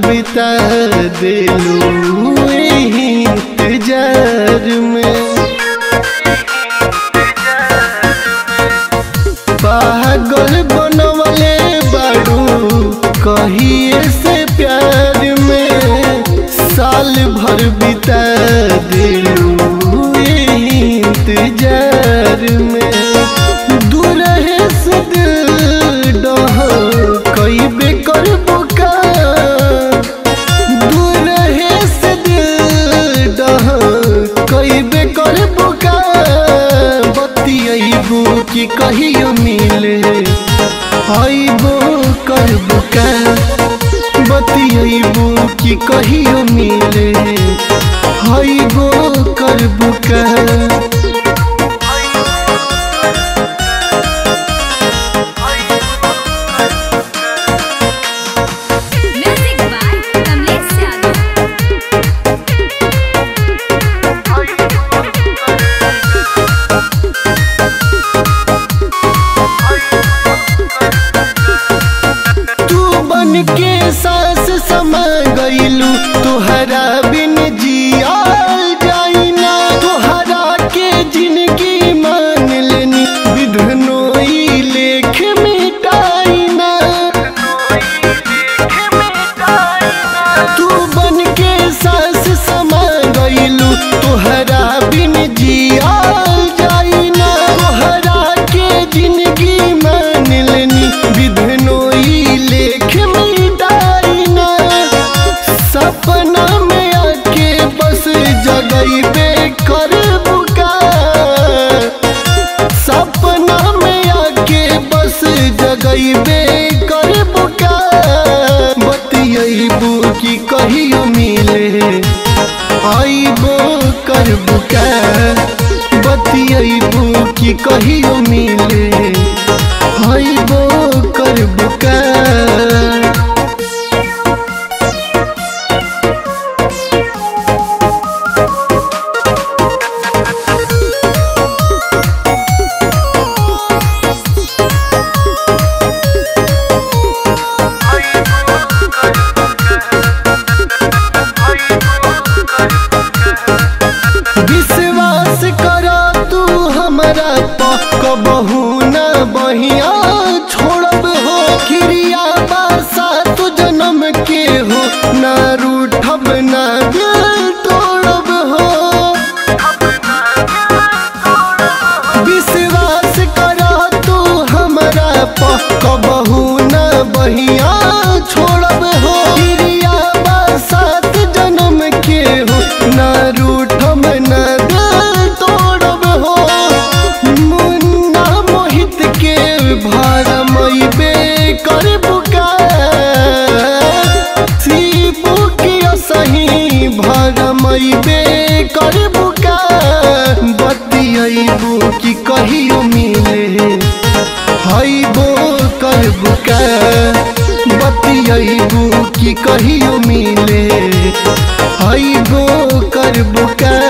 बिता दिलूं इंतजार में, पागल बनवले बाड़ू कहिए से प्यार में, साल भर बिता दिलूं इंतजार में। दूर है से दिल डह कई बेकर बुका, दूर है से दिल डह कई बेकर बुका, बतियाई बो कि कहियो मिले आई बो कर बुका, बतियाई बो कि कहियो मिले आई बो कर बुका। के सास समा गईलू तुहरा बिन जिया जाई ना, तुहरा के जिंदगी मान लेनी विधनोई लेख मिटाई ना। तू बन के सास समा गईलू तुहरा बिन जिया जाई ना, तुहरा के जिंदगी मान लेनी विधनोई लेख सपना में आके बस जगई बेकर बुका, सपना में आके बस जगई बेकर बुका, बतियाई बू कि कहियो मिले आई बो कर बुका, बतियाई बू कि कहियो मिले आई बो कर बुका। कबहू ना बहिया छोड़ब हो किरिया बासा, तू जन्म के हो ना रूठब ना दिल तोड़ब हो। विश्वास करा तू हमारा पर कबहू ना बहिया छोड़ब हो किरिया बासा, तू जन्म के हो ना रूठब ना दिल तोड़ब हो। भरमई बेकर बुका सीपू किया सही, भरमई बेकर बुका, बतियाई बो कि कहियो मिले हई बो कर बुका, बतियाई बो कि कहियो मिले हई बो कर बुका।